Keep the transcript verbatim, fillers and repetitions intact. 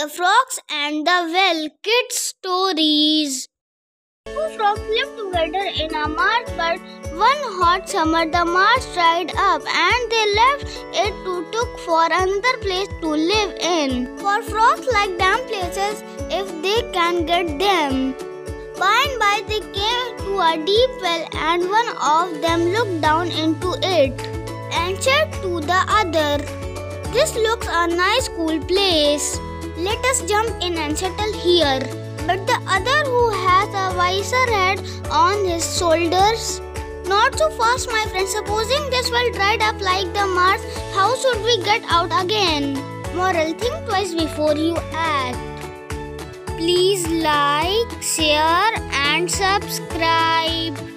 The Frogs and the Well Kids Stories. Two frogs lived together in a marsh, but one hot summer the marsh dried up and they left it to look for another place to live in. For frogs like damp places if they can get them. By and by they came to a deep well and one of them looked down into it and said to the other, "This looks a nice cool place. Let us jump in and settle here." But the other, who has a wiser head on his shoulders, "Not so fast, my friend. Supposing this well dried up like the marsh, how should we get out again?" Moral: think twice before you act. Please like, share and subscribe.